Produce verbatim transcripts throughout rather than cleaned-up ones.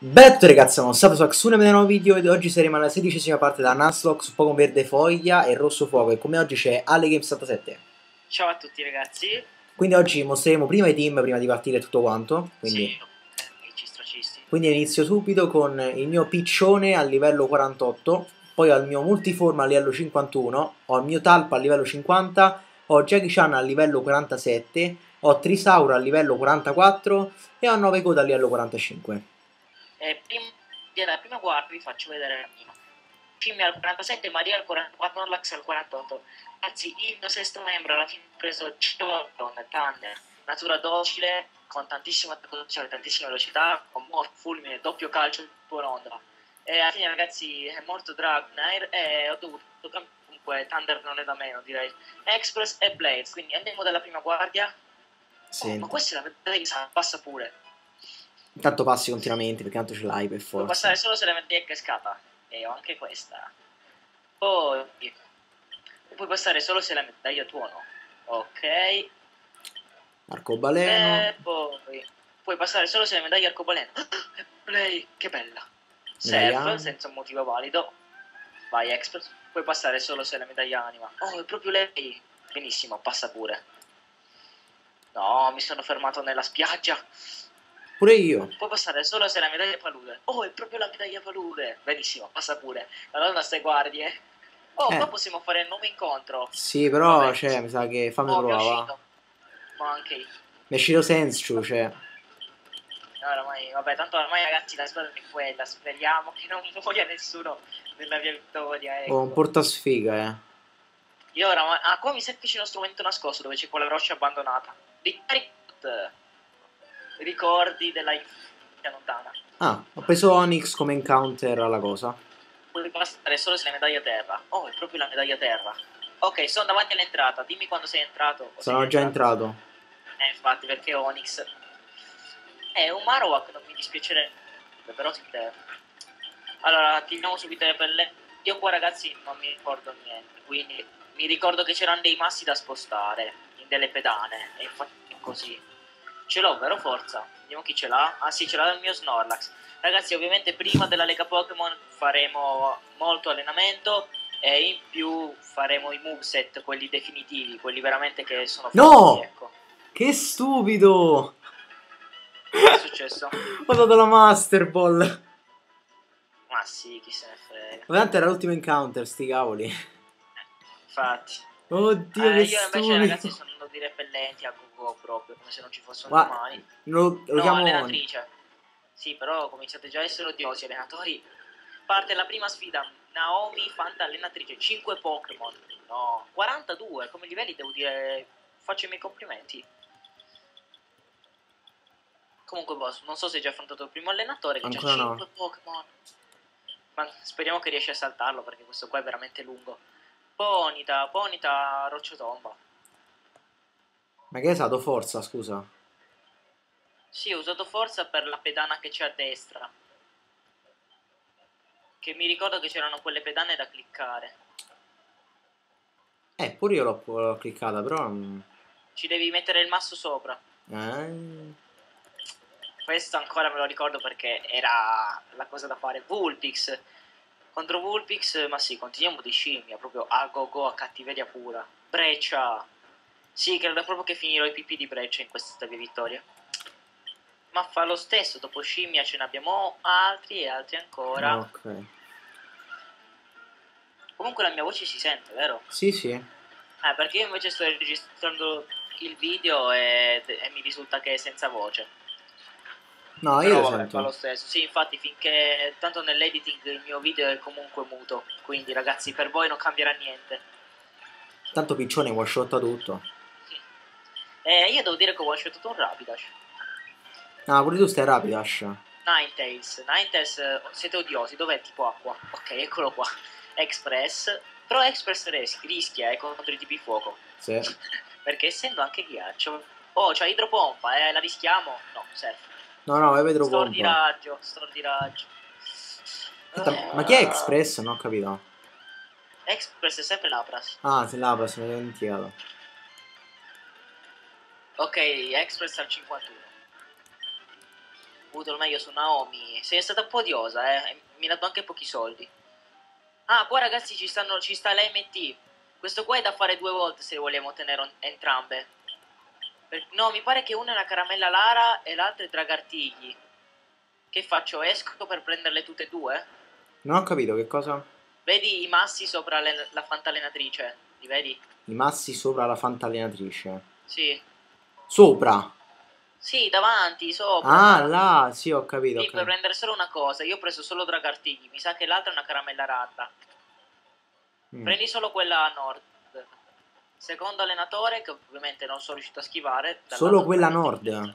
Benvenuti ragazzi, sono stato su Axuna e un nuovo video ed oggi saremo alla sedicesima parte da Nuzlocke su Pokemon Verde Foglia e Rosso Fuoco e come oggi c'è AleGame sessantasette. Ciao a tutti ragazzi. Quindi oggi mostreremo prima i team, prima di partire tutto quanto. Quindi, sì, quindi inizio subito con il mio piccione al livello quarantotto, poi ho il mio multiforma al livello cinquantuno, ho il mio talpa al livello cinquanta, ho Jackie-chan al livello quarantasette, ho Trisaura al livello quarantaquattro e ho nove coda al livello quarantacinque. Eh, prima della prima guardia vi faccio vedere la mia. Fimmi al quarantasette, Maria al quarantaquattro, Norlax al quarantotto. Anzi, il mio sesto membro alla fine ho preso Ciolton, Thunder, natura docile, con tantissima traduzione, tantissima velocità, con morph, fulmine, doppio calcio, buona onda. E alla fine ragazzi è morto Dragonair e ho dovuto cambiare, comunque Thunder non è da meno direi. Express e Blaze, quindi andiamo dalla prima guardia. Sì. Oh, ma questa è la verità, passa pure. Intanto passi continuamente perché tanto ce l'hai per forza. Può passare solo se la metti e che scappa. E ho anche questa. Poi puoi passare solo se la metti dai a tuono. Ok. Arcobaleno. E poi puoi passare solo se la medaglia arcobaleno. Play, che bella. Surf, senza un motivo valido. Vai expert. Puoi passare solo se la medaglia anima. Oh, è proprio lei. Benissimo, passa pure. No, mi sono fermato nella spiaggia. Pure io. Può passare solo se la medaglia palude. Oh, è proprio la medaglia palude. Benissimo, passa pure. La donna sta guardie. Oh, eh. Qua possiamo fare il nuovo incontro. Sì, però, vabbè, cioè, mi sa che fammi oh, provare. Ma anche io. Mi è uscito Sensu, cioè. No, ormai, vabbè, tanto ormai ragazzi la squadra è quella. Speriamo che non muoia nessuno nella mia vittoria. Ecco. Oh, un porta sfiga, eh. Io ora, ah, qua mi si avvicina uno strumento nascosto dove c'è quella roccia abbandonata. Ricaricat. Ricordi della infanzia lontana. Ah, ho preso Onyx come encounter alla cosa. Puoi passare solo se la medaglia terra. Oh, è proprio la medaglia terra. Ok, sono davanti all'entrata. Dimmi quando sei entrato. Sono sei già entrato. entrato. Eh, infatti, perché Onyx. Eh, un Marowak non mi dispiacerebbe, però si deve. Allora, attiviamo subito le pelle. Io qua, ragazzi, non mi ricordo niente. Quindi, mi ricordo che c'erano dei massi da spostare in delle pedane. E infatti, così. Ce l'ho, vero forza? Vediamo chi ce l'ha. Ah sì, ce l'ha il mio Snorlax. Ragazzi, ovviamente prima della Lega Pokémon faremo molto allenamento e in più faremo i moveset, quelli definitivi, quelli veramente che sono forti. No! Ecco. Che stupido! Che è successo? Ho dato la Master Ball. Ma sì, chi se ne frega. Ovviamente era l'ultimo encounter, sti cavoli. Infatti. Oddio, eh, che io stupido. Invece ragazzi sono di repellenti a Google proprio come se non ci fossero ma domani lo, lo no chiamo allenatrice on. Sì, però cominciate già a essere odiosi allenatori. Parte la prima sfida, Naomi Fanta allenatrice, cinque Pokémon, no, quarantadue come livelli, devo dire, faccio i miei complimenti. Comunque boss, non so se hai già affrontato il primo allenatore che ancora ha già cinque Pokémon, ma speriamo che riesci a saltarlo perché questo qua è veramente lungo. Bonita, Bonita Rocciotomba. Ma che hai usato forza, scusa? Sì, ho usato forza per la pedana che c'è a destra. Che mi ricordo che c'erano quelle pedane da cliccare. Eh, pure io l'ho cliccata, però... Ci devi mettere il masso sopra. Eh. Questo ancora me lo ricordo perché era la cosa da fare. Vulpix. Contro Vulpix, ma sì, continuiamo di scimmia, proprio a go go, a cattiveria pura. Breccia. Sì, credo proprio che finirò i pipì di breccia in questa mia vittoria. Ma fa lo stesso, dopo scimmia ce ne abbiamo altri e altri ancora. Ok. Comunque la mia voce si sente, vero? Sì, sì. Eh, perché io invece sto registrando il video e, e mi risulta che è senza voce. No, io lo sento. Fa lo stesso. Sì, infatti, finché... Tanto nell'editing il mio video è comunque muto. Quindi, ragazzi, per voi non cambierà niente. Tanto piccione one shotta tutto. Eh, io devo dire che ho one-shotato un Rapidash. Ah, pure tu stai Rapidash. Ninetales. Ninetales, siete odiosi. Dov'è tipo acqua? Ok, eccolo qua. Express. Però Express rischia, eh, contro i tipi fuoco. Sì. Perché essendo anche ghiaccio... Oh, c'è cioè idropompa, eh, la rischiamo? No, serve. No, no, è idropompa. Stor di raggio, stor di raggio. Aspetta, eh, ma chi è Express? Non ho capito. Express è sempre Lapras. Ah, se Lapras, me l'ho dimenticato. Ok, Express al cinquantuno. Buttalo meglio su Naomi. Sei stata un po' odiosa, eh. Mi ha dato anche pochi soldi. Ah, qua ragazzi ci, stanno, ci sta l'M T. Questo qua è da fare due volte se le vogliamo tenere entrambe. Per, no, mi pare che una è una caramella Lara e l'altra è Dragartigli. Che faccio? Esco per prenderle tutte e due? Non ho capito, che cosa? Vedi i massi sopra le, la fantallenatrice? Li vedi? I massi sopra la fantallenatrice? Sì. Sopra? Sì, davanti, sopra. Ah, là, sì, ho capito. Sì, okay. Per prendere solo una cosa. Io ho preso solo Dragartigli. Mi sa che l'altra è una caramella Lara. Mm. Prendi solo quella a nord. Secondo allenatore, che ovviamente non sono riuscito a schivare. Solo quella nord?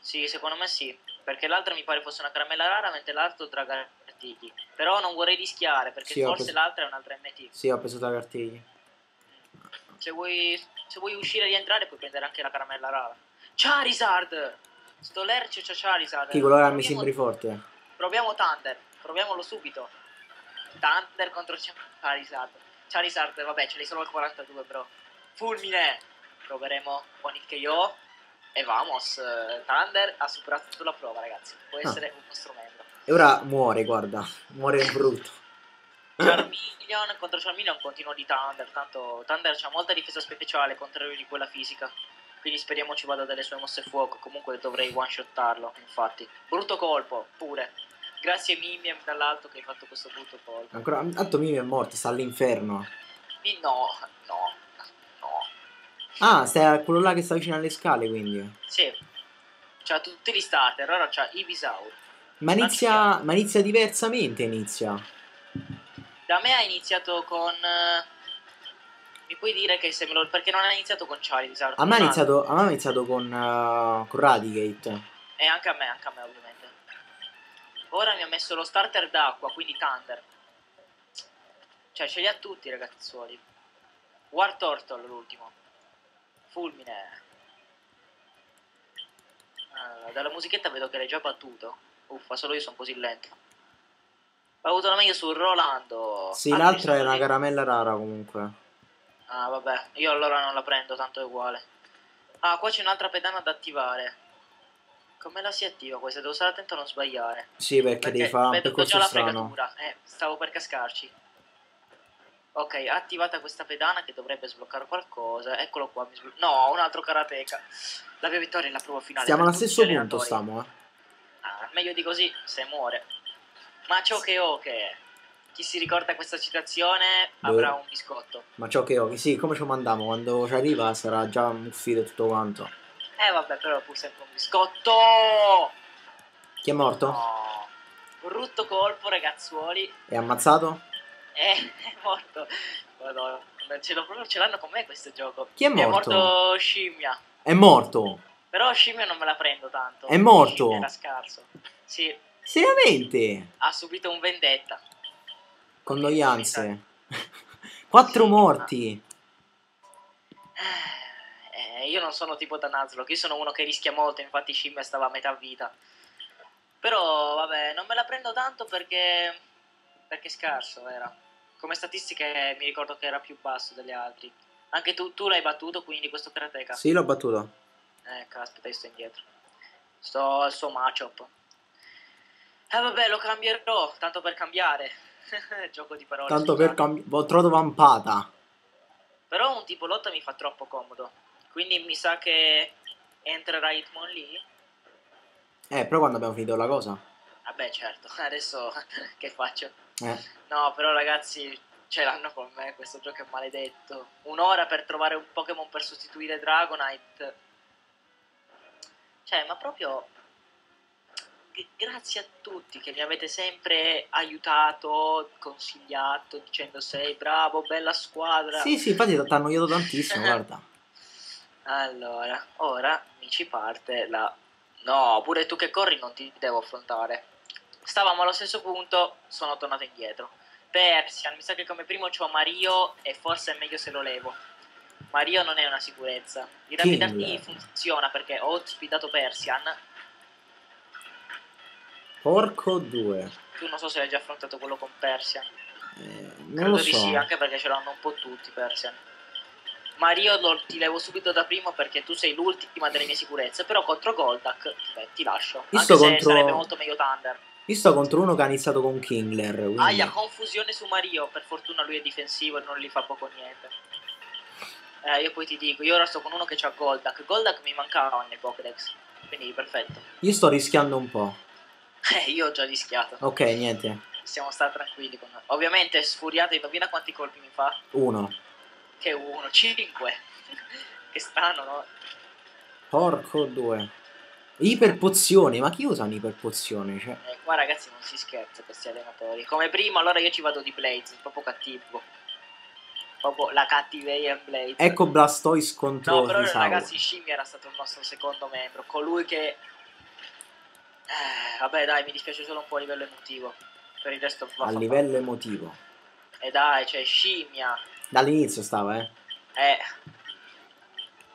Sì, secondo me sì. Perché l'altra mi pare fosse una caramella Lara, mentre l'altro Dragartigli. Però non vorrei rischiare, perché sì, forse preso... l'altra è un'altra M T. Sì, ho preso Dragartigli. Se vuoi, se vuoi uscire e rientrare, puoi prendere anche la caramella Lara. Charizard! Sto Lercio c'ha Charizard. Sì, quello là mi sembri forte. Proviamo Thunder, proviamolo subito. Thunder contro Charizard. Charizard, vabbè, ce l'hai solo al quarantadue, bro. Fulmine! Proveremo con il K O. E vamos, Thunder ha superato la prova, ragazzi. Può essere ah. uno strumento. E ora muore, guarda. Muore in brutto. Charmeleon contro Charmeleon, continuo di Thunder. Tanto Thunder c'ha molta difesa speciale, contrario di quella fisica. Quindi speriamo ci vada delle sue mosse fuoco. Comunque dovrei one-shottarlo, infatti. Brutto colpo, pure. Grazie Mimiam dall'alto che hai fatto questo brutto colpo. Ancora, tanto Mimiam è morto, sta all'inferno. No, no, no. Ah, sei a quello là che sta vicino alle scale, quindi. Sì. C'ha tutti gli starter, ora c'ha Ibisaur. Ma inizia, ma inizia diversamente, inizia. Da me ha iniziato con... Mi puoi dire che se me lo... Perché non ha iniziato con Charizard. A me ha iniziato, a me ha iniziato con, uh, con Radigate. E anche a me, anche a me ovviamente. Ora mi ha messo lo starter d'acqua, quindi Thunder. Cioè, ce li ha tutti, ragazzuoli. War Turtle, l'ultimo. Fulmine. Allora, dalla musichetta vedo che l'hai già battuto. Uffa, solo io sono così lento. Ho avuto la meglio su Rolando. Sì, ah, l'altra è una caramella Rara, comunque. Ah, vabbè. Io allora non la prendo, tanto è uguale. Ah, qua c'è un'altra pedana da attivare. Come la si attiva questa? Devo stare attento a non sbagliare. Sì, perché, perché devi fare un percorso strano. Eh, stavo per cascarci. Ok, attivata questa pedana che dovrebbe sbloccare qualcosa. Eccolo qua. Mi no, un altro karateka. La mia vittoria è la prova finale. Siamo allo stesso punto, allenatori. Stiamo, eh. Ah, meglio di così, se muore. Ma ciò che ho che... Chi si ricorda questa citazione avrà un biscotto. Ma ciò che ho che... Sì, come ci mandiamo? Quando ci arriva sarà già muffito tutto quanto. Eh vabbè, però pur sempre un biscotto. Chi è morto? No. Brutto colpo, ragazzuoli. È ammazzato? Eh, è morto. Madonna, ce l'hanno con me questo gioco. Chi è morto? È morto Scimmia. È morto? Però Scimmia non me la prendo tanto. È morto? Scimmia era scarso. Sì. Seriamente? Ha subito un vendetta. Condoglianze. Quattro sì, morti. Ma... Io non sono tipo da Nuzlocke, io sono uno che rischia molto, infatti Scimmia stava a metà vita. Però vabbè, non me la prendo tanto perché perché scarso era. Come statistiche mi ricordo che era più basso degli altri. Anche tu, tu l'hai battuto, quindi questo karateka. Sì, l'ho battuto. Eh, caspita, io sto indietro. Sto al suo matchup. Eh vabbè, lo cambierò, tanto per cambiare. Gioco di parole. Tanto per cambiare, ho trovato vampata. Però un tipo lotta mi fa troppo comodo. Quindi mi sa che entrerà Hitmon lì. Eh, però quando abbiamo finito la cosa? Vabbè, certo. Adesso che faccio? Eh. No, però ragazzi, ce l'hanno con me. Questo gioco è maledetto. Un'ora per trovare un Pokémon per sostituire Dragonite. Cioè, ma proprio... Grazie a tutti che mi avete sempre aiutato, consigliato, dicendo sei bravo, bella squadra. Sì, sì, infatti ti hanno aiutato tantissimo, guarda. Allora, ora mi ci parte la... No, pure tu che corri non ti devo affrontare. Stavamo allo stesso punto, sono tornato indietro. Persian, mi sa che come primo c'ho Mario e forse è meglio se lo levo. Mario non è una sicurezza. Il rapidarti funziona perché ho ospitato Persian. Porco due. Tu non so se hai già affrontato quello con Persian. Eh, non Credo lo so. Di sì, anche perché ce l'hanno un po' tutti Persian. Mario lo, ti levo subito da primo perché tu sei l'ultima delle mie sicurezze. Però contro Golduck, beh, ti lascio. Anche se contro... sarebbe molto meglio Thunder. Io sto contro uno che ha iniziato con Kingler. Quindi... aia, confusione su Mario. Per fortuna lui è difensivo e non gli fa poco niente. Eh, io poi ti dico, io ora sto con uno che c'ha Golduck. Golduck mi mancava nel Pokédex. Quindi perfetto. Io sto rischiando un po'. Eh, io ho già rischiato. Ok, niente. Possiamo stare tranquilli con noi. Ovviamente sfuriato, indovina quanti colpi mi fa? Uno. Che uno? Cinque. Che strano, no? Porco due. Iperpozione, ma chi usa un'iperpozione? Cioè... eh, qua ragazzi non si scherza questi allenatori. Come prima allora io ci vado di Blaze, proprio cattivo. Proprio la cattiveria Blaze. Ecco Blastoise contro... no, però Isaur. Ragazzi Scimmia era stato il nostro secondo membro, colui che... eh, vabbè dai, mi dispiace solo un po' a livello emotivo. Per il resto a livello fatto. Emotivo. E eh dai, cioè Scimmia. Dall'inizio stava, eh. Eh.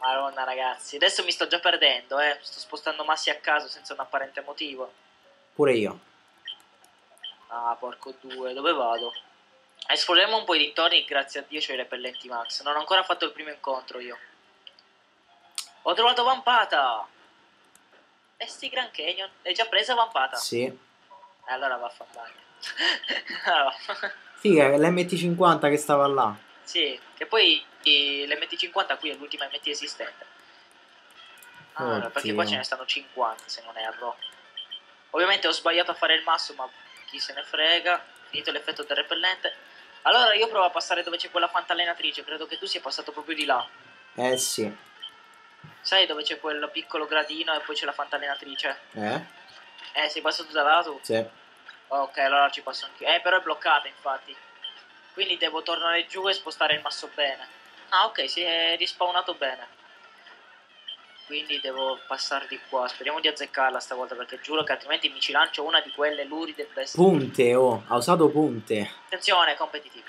Madonna ragazzi, adesso mi sto già perdendo, eh. Sto spostando massi a caso senza un apparente motivo. Pure io. Ah, porco due, dove vado? Esploriamo un po' i dintorni, grazie a Dio c'ho i repellenti max. Non ho ancora fatto il primo incontro io. Ho trovato Vampata! E sti Grand Canyon, l'hai già presa Vampata? Sì. Allora vaffanculo. Allora. Figa, l'emme ti cinquanta che stava là. Sì, che poi l'emme ti cinquanta qui è l'ultima emme ti esistente. Allora, oddio. Perché qua ce ne stanno cinquanta se non erro. Ovviamente ho sbagliato a fare il masso, ma chi se ne frega. Finito l'effetto del repellente. Allora io provo a passare dove c'è quella fantallenatrice. Credo che tu sia passato proprio di là. Eh sì. Sai dove c'è quel piccolo gradino e poi c'è la fantallenatrice? Eh? Eh, sei passato da là tu? Sì. Ok, allora ci passo anch'io. Eh, però è bloccata infatti. Quindi devo tornare giù e spostare il masso bene. Ah, ok, si è rispawnato bene. Quindi devo passare di qua. Speriamo di azzeccarla stavolta perché giuro che altrimenti mi ci lancio una di quelle luride. Punte, oh, ha usato punte. Attenzione, competitivo.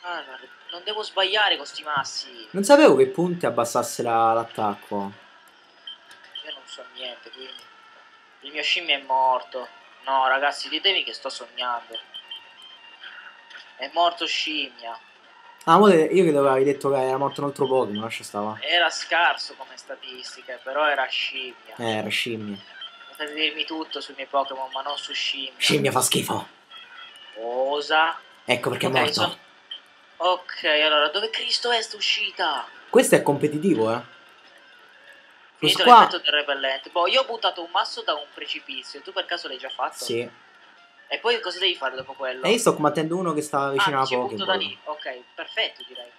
Allora, non devo sbagliare con questi massi. Non sapevo che punte abbassasse l'attacco. Io non so niente, quindi. Il mio scimmia è morto. No, ragazzi, ditemi che sto sognando. È morto Scimmia. Ah, io credo che avevi detto che era morto un altro Pokémon, lascia stava. Era scarso come statistiche, però era Scimmia. Eh, era Scimmia. Potete dirmi tutto sui miei Pokémon, ma non su Scimmia. Scimmia fa schifo. Cosa? Ecco perché okay, è morto. So... ok, allora, dove Cristo è sta uscita? Questo è competitivo, eh. Finito qua... l'effetto del repellente. Boh, io ho buttato un masso da un precipizio, tu per caso l'hai già fatto? Sì. E poi cosa devi fare dopo quello? E io sto combattendo uno che sta vicino ah, alla Pokémon. Da lì. Ok, perfetto direi.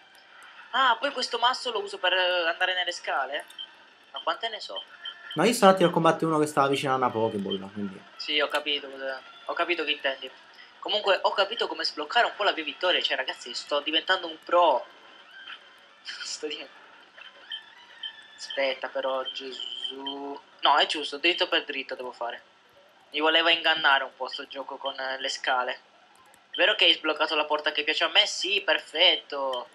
Ah, poi questo masso lo uso per andare nelle scale? Ma quante ne so? Ma io sono attimo a combattere uno che stava vicino a una Pokémon, quindi... sì, ho capito, ho capito che intendi. Comunque ho capito come sbloccare un po' la mia vittoria. Cioè ragazzi, sto diventando un pro. Sto diventando... aspetta però, Gesù... no, è giusto, dritto per dritto devo fare. Mi voleva ingannare un po' sto gioco con le scale. Vero che hai sbloccato la porta che piace a me? Sì, perfetto.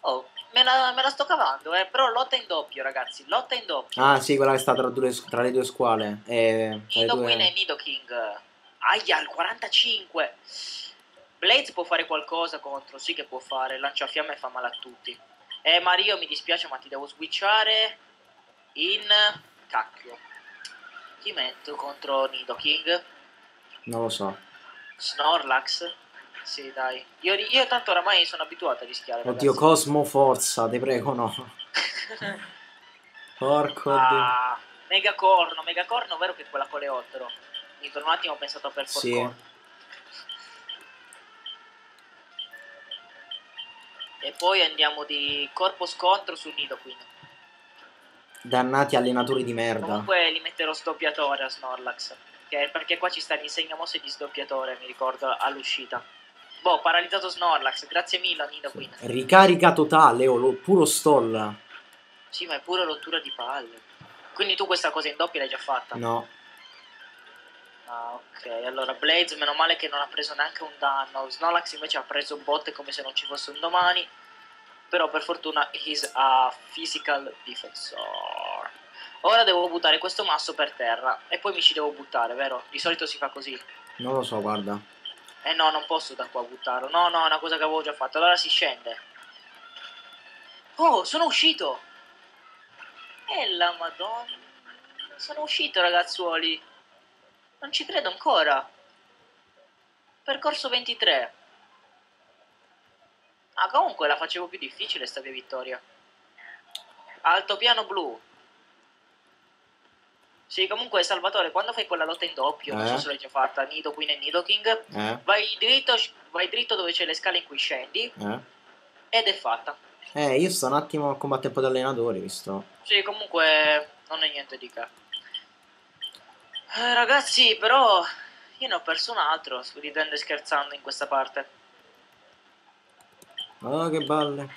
Oh, me la, me la sto cavando, eh. Però lotta in doppio, ragazzi. Lotta in doppio. Ah, sì, quella che sta tra, due, tra le due squale. Eh, Nido Queen due... e Nido King. Aia, il quarantacinque. Blaze può fare qualcosa contro. Sì che può fare. Lancia fiamme e fa male a tutti. Eh, Mario, mi dispiace, ma ti devo switchare in... cacchio. Chi metto contro Nido King? Non lo so. Snorlax? Sì, dai. Io, io tanto oramai sono abituato a rischiare. Oddio, ragazzi. Cosmo Forza, ti prego, no. Porco ah, Dio. Megacorno, Megacorno, vero che è quella coleottero. Mi torno un attimo, ho pensato per fortuna. Sì. E poi andiamo di corpo scontro su Nido King. Dannati allenatori di merda. Comunque li metterò sdoppiatore a Snorlax, okay? Perché qua ci sta l'insegna mosse di sdoppiatore, mi ricordo, all'uscita. Boh, paralizzato Snorlax, grazie mille Nido Queen. Ricarica totale, oh, puro stall. Sì, ma è pure rottura di palle. Quindi tu questa cosa in doppia l'hai già fatta? No. Ah, ok, allora Blaze meno male che non ha preso neanche un danno. Snorlax invece ha preso botte come se non ci fosse un domani. Però per fortuna he's a physical defensor. Ora devo buttare questo masso per terra. E poi mi ci devo buttare, vero? Di solito si fa così. Non lo so, guarda. Eh no, non posso da qua buttarlo. No, no, è una cosa che avevo già fatto. Allora si scende. Oh, sono uscito! E la madonna! Sono uscito, ragazzuoli! Non ci credo ancora! Percorso ventitré. Ah, comunque la facevo più difficile sta mia vittoria. Altopiano blu. Sì, comunque Salvatore, quando fai quella lotta in doppio, eh? non so se l'hai già fatta, Nido Queen e Nido King, eh? vai, dritto, vai dritto dove c'è le scale in cui scendi, eh? ed è fatta. Eh, io sto un attimo a combattere un po' da allenatori, visto? Sì, comunque non è niente di che. Eh, ragazzi, però io ne ho perso un altro, sto ridendo e scherzando in questa parte. Oh, che balle.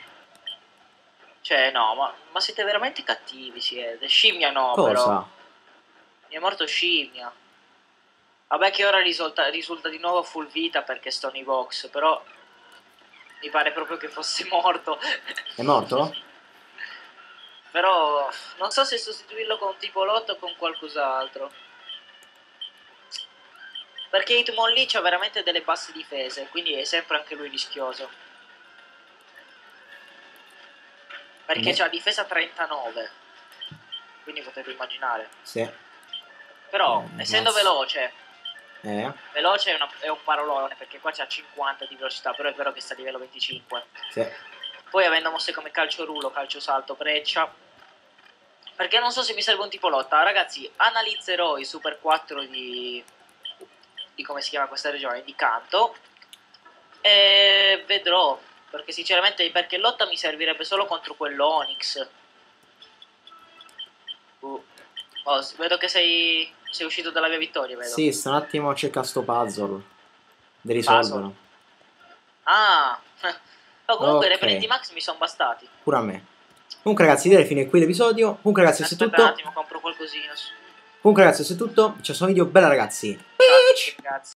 Cioè, no, ma, ma siete veramente cattivi, siete. Scimmia no, Cosa? però. Mi è morto scimmia. Vabbè che ora risulta, risulta di nuovo full vita perché sto nei box, però mi pare proprio che fosse morto. È morto? Però non so se sostituirlo con tipo lotto o con qualcos'altro. Perché Hitmon lì c'ha veramente delle basse difese, quindi è sempre anche lui rischioso. Perché c'ha difesa trentanove, quindi potete immaginare. Sì. Però, eh, essendo yes. veloce, eh. veloce è, una, è un parolone, perché qua c'ha cinquanta di velocità, però è vero che sta a livello venticinque. Sì. Poi avendo mosse come calcio rulo, calcio salto, breccia, perché non so se mi serve un tipo lotta. Ragazzi, analizzerò i super quattro di, di come si chiama questa regione, di Kanto, e vedrò. Perché sinceramente perché lotta mi servirebbe solo contro quell'Onix. Uh. Oh, vedo che sei, sei uscito dalla mia vittoria, vedo. Sì, sta un attimo a cercare sto puzzle. De risolverlo. Ah. No, comunque okay. i referenti max mi sono bastati. Pure a me. Comunque ragazzi, direi fine qui l'episodio. Comunque ragazzi, se è tutto... un attimo, compro qualcosina. Comunque ragazzi, se è tutto, c'è questo video, bella ragazzi. Ciao, ragazzi.